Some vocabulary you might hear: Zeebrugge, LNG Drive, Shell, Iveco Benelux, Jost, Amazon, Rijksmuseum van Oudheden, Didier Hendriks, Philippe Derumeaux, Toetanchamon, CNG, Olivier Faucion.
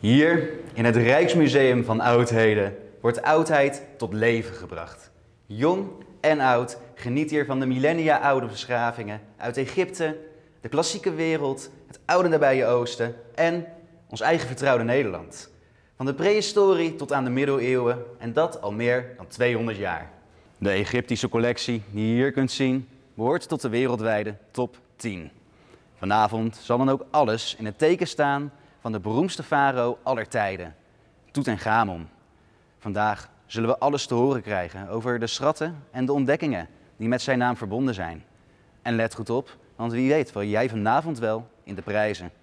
Hier, in het Rijksmuseum van Oudheden, wordt oudheid tot leven gebracht. Jong en oud geniet hier van de millennia-oude beschavingen uit Egypte, de klassieke wereld, het oude nabije oosten en ons eigen vertrouwde Nederland. Van de prehistorie tot aan de middeleeuwen en dat al meer dan 200 jaar. De Egyptische collectie die je hier kunt zien, behoort tot de wereldwijde top 10. Vanavond zal dan ook alles in het teken staan van de beroemdste farao aller tijden, Toetanchamon. Vandaag zullen we alles te horen krijgen over de schatten en de ontdekkingen die met zijn naam verbonden zijn. En let goed op, want wie weet val jij vanavond wel in de prijzen.